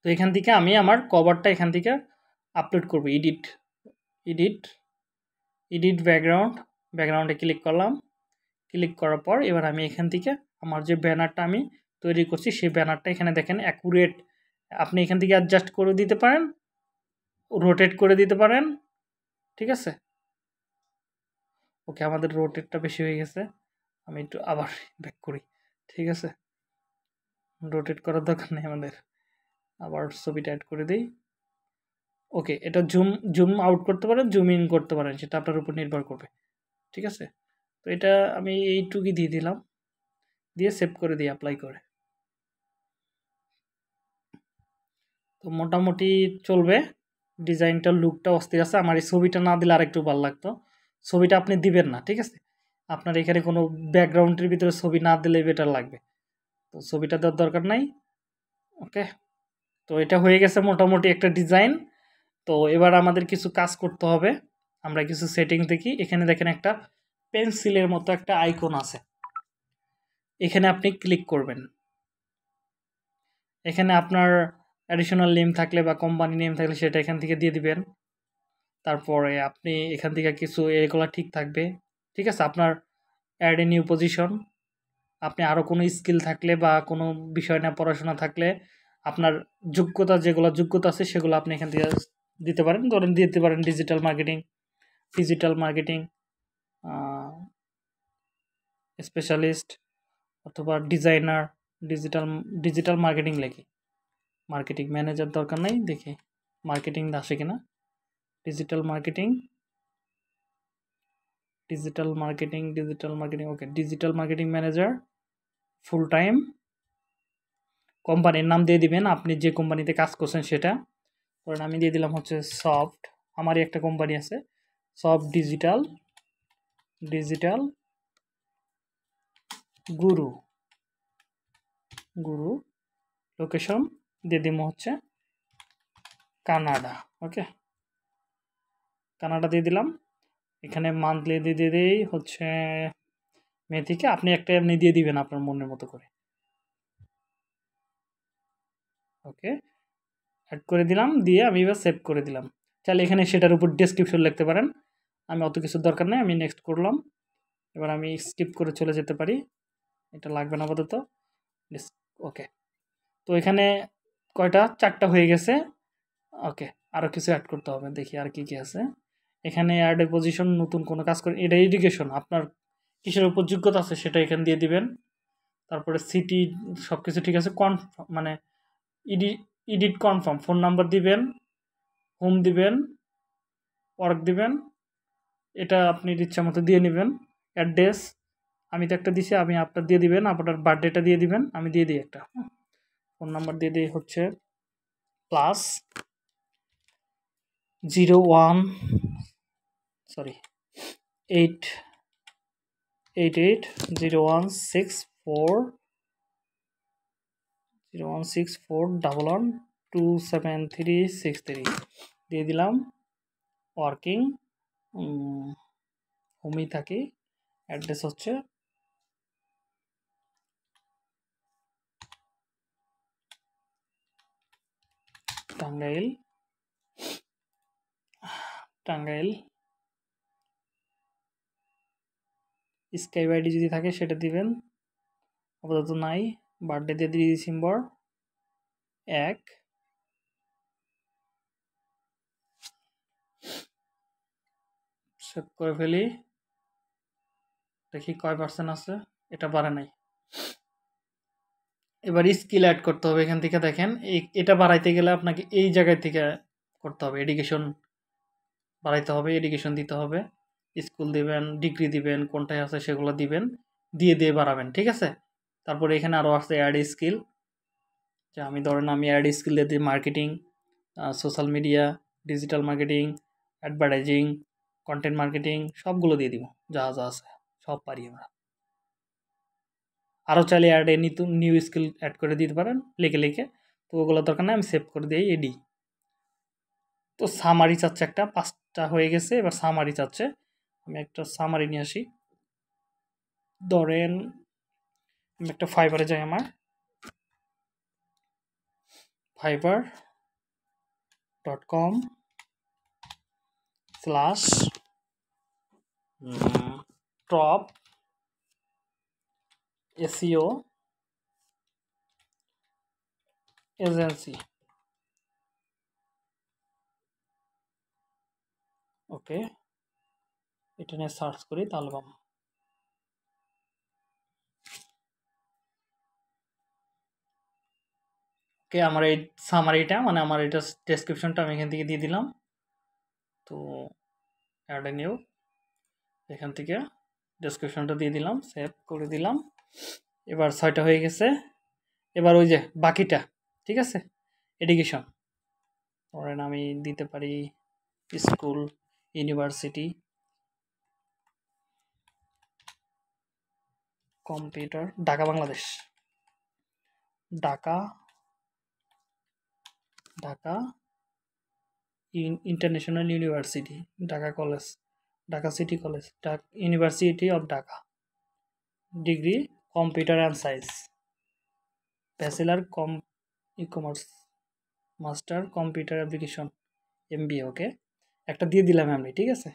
তো এখান থেকে আমি আমার কভারটা এখান থেকে আপলোড করব। এডিট এডিট এডিট ব্যাকগ্রাউন্ড, ব্যাকগ্রাউন্ডে ক্লিক করলাম। ক্লিক করার পর এবার আমি এখান থেকে আমার যে ব্যানারটা আমি তৈরি করছি সেই ব্যানারটা এখানে দেখেন অ্যাকুরেট। আপনি এখান থেকে অ্যাডজাস্ট করে দিতে পারেন, রোটেট করে দিতে পারেন, ঠিক আছে? ওকে, আমাদের রোটেটটা বেশি হয়ে গেছে, আমি একটু আবার ব্যাক করি, ঠিক আছে? রোটেট করার দরকার নেই আমাদের, আবার ছবিটা অ্যাড করে দিই। ওকে, এটা জুম জুম আউট করতে পারেন, জুম ইন করতে পারেন, সেটা আপনার উপর নির্ভর করবে, ঠিক আছে? তো এটা আমি এইটুকুই দিয়ে দিলাম, দিয়ে সেভ করে দিই, অ্যাপ্লাই করে। তো মোটামুটি চলবে ডিজাইনটার, লুকটা অস্থির আছে। আমার এই ছবিটা না দিলে আরেকটু ভালো লাগতো। ছবিটা আপনি দিবেন না, ঠিক আছে? আপনার এখানে কোনো ব্যাকগ্রাউন্ডের ভিতরে ছবি না দিলে বেটার লাগবে, তো ছবিটা দেওয়ার দরকার নাই। ওকে, তো এটা হয়ে গেছে মোটামুটি একটা ডিজাইন। তো এবার আমাদের কিছু কাজ করতে হবে। আমরা কিছু সেটিং দেখি। এখানে দেখেন একটা পেন্সিলের মতো একটা আইকন আছে, এখানে আপনি ক্লিক করবেন। এখানে আপনার অ্যাডিশনাল নেম থাকলে বা কোম্পানি নেম থাকলে সেটা এখান থেকে দিয়ে দিবেন। তারপরে আপনি এখান থেকে কিছু এগুলো ঠিক থাকবে, ঠিক আছে? আপনার অ্যাড এ নিউ পজিশন, আপনি আরও কোনো স্কিল থাকলে বা কোনো বিষয় না পড়াশোনা থাকলে আপনার যোগ্যতা, যেগুলো যোগ্যতা আছে সেগুলো আপনি এখান থেকে দিতে পারেন। ধরেন দিতে পারেন digital marketing, digital marketing specialist অথবা ডিজাইনার, ডিজিটাল ডিজিটাল মার্কেটিং লেখি, মার্কেটিং ম্যানেজার দরকার নাই, দেখি মার্কেটিং আসে কিনা। Digital marketing, digital marketing, digital marketing okay, digital marketing manager full time. কোম্পানির নাম দিয়ে দিবেন, আপনি যে কোম্পানিতে কাজ করছেন সেটা। ধরেন আমি দিয়ে দিলাম হচ্ছে সফট, আমারই একটা কোম্পানি আছে সফট ডিজিটাল, ডিজিটাল গুরু, গুরু লোকেশন দিয়ে দিবো হচ্ছে কানাডা। ওকে, কানাডা দিয়ে দিলাম। এখানে মান্থলি দিয়ে দিয়ে দিই হচ্ছে মে থেকে, আপনি একটা এমনি দিয়ে দিবেন আপনার মনের মতো করে। ওকে, অ্যাড করে দিলাম, দিয়ে আমি এবার সেভ করে দিলাম। চাইলে এখানে সেটার উপর ডেসক্রিপশন লিখতে পারেন, আমি অত কিছুর দরকার নেই, আমি নেক্সট করলাম। এবার আমি স্কিপ করে চলে যেতে পারি, এটা লাগবে না আপাতত। ওকে, তো এখানে কয়টা, চারটা হয়ে গেছে। ওকে, আরও কিছু অ্যাড করতে হবে, দেখি আর কি কি আছে এখানে। অ্যাড এ পজিশন, নতুন কোনো কাজ করে, এটা এডুকেশন, আপনার কিসের উপর যোগ্যতা আছে সেটা এখানে দিয়ে দিবেন। তারপরে সিটি, সব কিছু ঠিক আছে। কনফার্ম মানে ইডি ইডিট কনফার্ম, ফোন নাম্বার দিবেন, হোম দিবেন, ওয়ার্ক দিবেন, এটা আপনি ইচ্ছা মতো দিয়ে নেবেন। অ্যাড্রেস আমি তো একটা দিছি, আমি আপনার দিয়ে দিবেন, আপনার বার্থডেটা দিয়ে দিবেন, আমি দিয়ে দিই একটা। ফোন নাম্বার দিয়ে দিই হচ্ছে plus zero one sorry eight eight eight zero one six four zero one six four double one two seven three six three দিয়ে দিলাম। ওয়ার্কিং হোমই থাকি, অ্যাড্রেস হচ্ছে টাঙ্গাইল, টাঙ্গাইল স্কাইপ আইডি যদি থাকে সেটা দিবেন, আপাতত নাই। বার্থডে দিয়ে দিই ডিসেম্বর এক। সেভ করে ফেলি। দেখি কয় পার্সেন্ট আছে, এটা বাড়ে নাই। এবার স্কিল অ্যাড করতে হবে এখান থেকে। দেখেন এটা বাড়াইতে গেলে আপনাকে এই জায়গায় থেকে করতে হবে, এডুকেশন বাড়াইতে হবে, এডুকেশন দিতে হবে, স্কুল দিবেন, ডিগ্রি দিবেন, কোনটাই আছে সেগুলো দিবেন, দিয়ে দিয়ে বাড়াবেন, ঠিক আছে। তারপরে এখানে আরও আছে অ্যাড স্কিল, যে আমি ধরেন আমি অ্যাড স্কিল দিয়ে দিই marketing, social media, digital marketing, advertising, content marketing, সবগুলো দিয়ে দিব যা যা আছে সব পারি আমরা। আরও চাইলে add a new skill add করে দিতে পারেন লিখে লিখে, তো ওগুলো দরকার নেই, আমি সেভ করে দিই এডি। তো সামারি চাচ্ছে একটা, পাঁচটা হয়ে গেছে, এবার সামারি চাচ্ছে। আমি একটা সামারি নিয়ে আসি, ধরেন আমি একটা ফাইবারে যাই, আমার Fiverr dot com slash top SEO agency, okay, এটা নিয়ে সার্চ করি তাহলে পাবো। ওকে, আমার এই সামারিটা মানে আমার এটা ডেসক্রিপশনটা আমি এখান থেকে দিয়ে দিলাম। তো অ্যাড এ নিউ এখান থেকে ডেসক্রিপশনটা দিয়ে দিলাম, সেভ করে দিলাম। এবার ছয়টা হয়ে গেছে, এবার ওই যে বাকিটা, ঠিক আছে, এডুকেশন ধরেন আমি দিতে পারি school, university, computer, Dhaka Bangladesh, Dhaka Dhaka international university, Dhaka college, Dhaka city college, university of Dhaka, degree computer and science, bachelor com e commerce, master computer application, MBA. Okay, একটা দিয়ে দিলাম আমি, ঠিক আছে।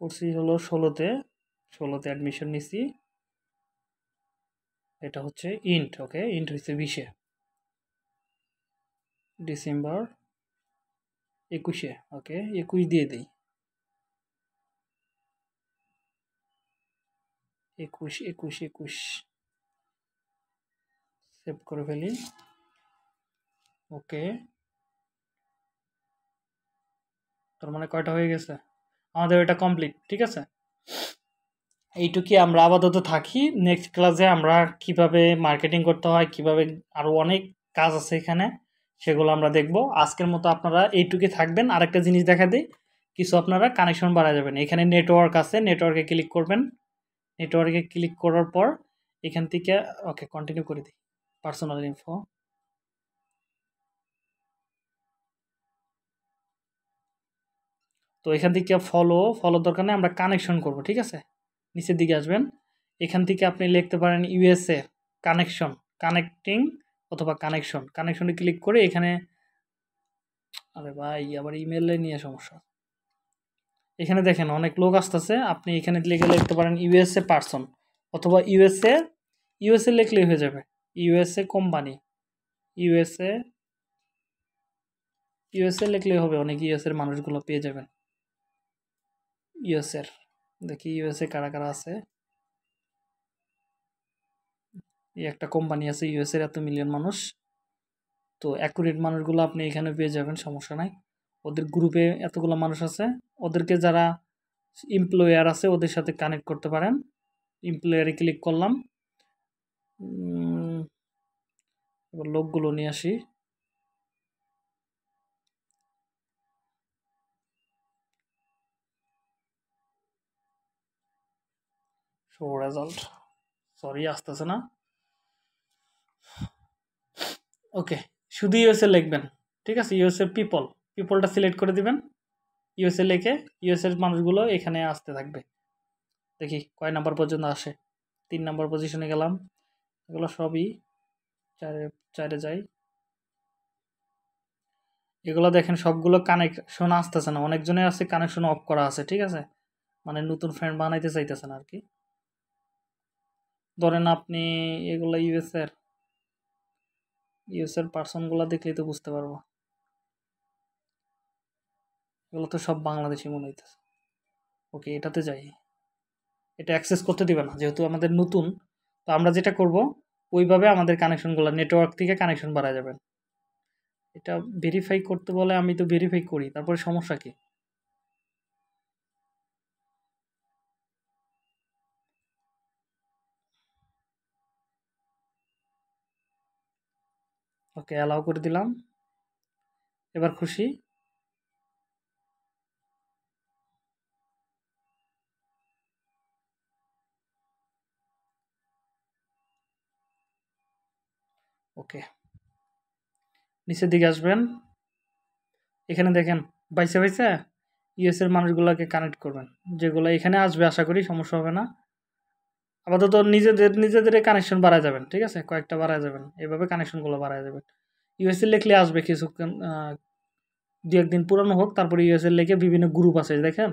কোর্সটি হলো ষোলোতে ষোলোতে অ্যাডমিশন নিছি, এটা হচ্ছে ইন্ট, ওকে, ইন্ট হচ্ছে বিশে ডিসেম্বর একুশে, ওকে, একুশ দিয়ে দিই, একুশ একুশ একুশ সেভ করে ফেলি। ওকে, তার মানে কয়টা হয়ে গেছে আমাদের, এটা কমপ্লিট, ঠিক আছে। এইটুকুই আমরা আপাতত থাকি। নেক্সট ক্লাসে আমরা কিভাবে মার্কেটিং করতে হয়, কিভাবে আরও অনেক কাজ আছে এখানে, সেগুলো আমরা দেখব। আজকের মতো আপনারা এইটুকুই থাকবেন। আরেকটা জিনিস দেখা দিই, কিছু আপনারা কানেকশন বাড়া যাবেন। এখানে নেটওয়ার্ক আছে, নেটওয়ার্কে ক্লিক করবেন, নেটওয়ার্কে ক্লিক করার পর এখান থেকে, ওকে, কন্টিনিউ করে দিই, পার্সোনাল ইনফো, তো এখান থেকে ফলো ফলো দরকার নেই, আমরা কানেকশন করব, ঠিক আছে। নিচের দিকে আসবেন, এখান থেকে আপনি লিখতে পারেন ইউএসএ কানেকশন, কানেক্টিং অথবা কানেকশন, কানেকশনে ক্লিক করে এখানে, আরে ভাই আবার ইমেলে নিয়ে সমস্যা, এখানে দেখেন অনেক লোক আসতেছে, আপনি এখানে লিখে লিখতে পারেন ইউএসএ পার্সন অথবা ইউএসএ, ইউএসএ লিখলেই হয়ে যাবে, ইউএসএ কোম্পানি, ইউএসএ ইউএসএ লিখলেই হবে, অনেক ইউএসএর মানুষগুলো পেয়ে যাবেন। ইউএসএর দেখি ইউএসএ কারা কারা আছে, এই একটা কোম্পানি আছে ইউএসএর এত মিলিয়ন মানুষ, তো অ্যাকুরেট মানুষগুলো আপনি এখানে পেয়ে যাবেন, সমস্যা নাই। ওদের গ্রুপে এতগুলো মানুষ আছে, ওদেরকে যারা এমপ্লয়ার আছে ওদের সাথে কানেক্ট করতে পারেন। এমপ্লয়ারে ক্লিক করলাম, এবার লোকগুলো নিয়ে আসি, শো রেজাল্ট, সরি আসতেছে না, ওকে, শুধু ইউএসএ লিখবেন, ঠিক আছে, ইউএসএ পিপল, পিপলটা সিলেক্ট করে দিবেন, ইউএসএ লিখে ইউএসএর মানুষগুলো এখানে আসতে থাকবে। দেখি কয় নাম্বার পর্যন্ত আসে, তিন নাম্বার পজিশনে গেলাম, এগুলো সবই চারে চারে যাই, এগুলো দেখেন সবগুলো কানেকশন আসতেছে না, অনেকজনে আছে কানেকশন অফ করা আছে, ঠিক আছে, মানে নতুন ফ্রেন্ড বানাইতে চাইতেছে না আর কি। ধরেন আপনি এগুলো ইউএসএর ইউসের পার্সনগুলো দেখলেই তো বুঝতে পারবো এগুলো তো সব বাংলাদেশি মনে হইতেছে। ওকে, এটাতে যাই, এটা অ্যাক্সেস করতে দিবে না যেহেতু আমাদের নতুন, তো আমরা যেটা করব ওইভাবে আমাদের কানেকশনগুলো নেটওয়ার্ক থেকে কানেকশন বাড়া যাবে। এটা ভেরিফাই করতে বলে, আমি তো ভেরিফাই করি, তারপরে সমস্যা কি? ওকে, অ্যালাউ করে দিলাম, এবার খুশি। ওকে, নিচের দিকে আসবেন, এখানে দেখেন বাইসে বাইসে ইউএস এর মানুষগুলোকে কানেক্ট করবেন, যেগুলো এখানে আসবে আশা করি সমস্যা হবে না। আপাতত নিজেদের নিজেদের কানেকশন বাড়ায় যাবেন, ঠিক আছে, কয়েকটা বাড়ায় যাবেন, এভাবে কানেকশনগুলো বাড়ায় যাবেন। ইউএসএ লিখলে আসবে, কিছুক্ষণ দু একদিন পুরানো হোক, তারপরে ইউএসএ লিখে বিভিন্ন গ্রুপ আছে, দেখেন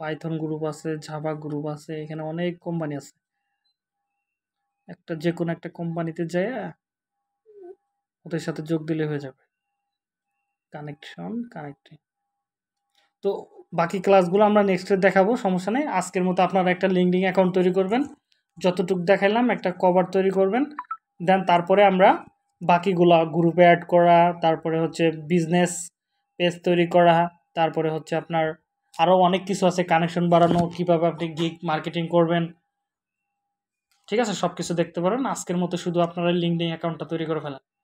পাইথন গ্রুপ আছে, জাভা গ্রুপ আছে, এখানে অনেক কোম্পানি আছে। একটা যে কোনো একটা কোম্পানিতে যায় ওদের সাথে যোগ দিলে হয়ে যাবে। কানেকশন কানেক্টিং, তো বাকি ক্লাসগুলো আমরা নেক্সটে দেখাবো, সমস্যা নেই। আজকের মতো আপনারা একটা লিঙ্কডিন অ্যাকাউন্ট তৈরি করবেন, যতটুকু দেখাইলাম একটা কভার তৈরি করবেন, দেন তারপরে আমরা বাকিগুলো গ্রুপে অ্যাড করা, তারপরে হচ্ছে বিজনেস পেজ তৈরি করা, তারপরে হচ্ছে আপনার আরও অনেক কিছু আছে, কানেকশন বাড়ানো, কীভাবে আপনি গিগ মার্কেটিং করবেন, ঠিক আছে, সব কিছু দেখতে পারেন। আজকের মতো শুধু আপনারা লিঙ্কডিন অ্যাকাউন্টটা তৈরি করে ফেলেন।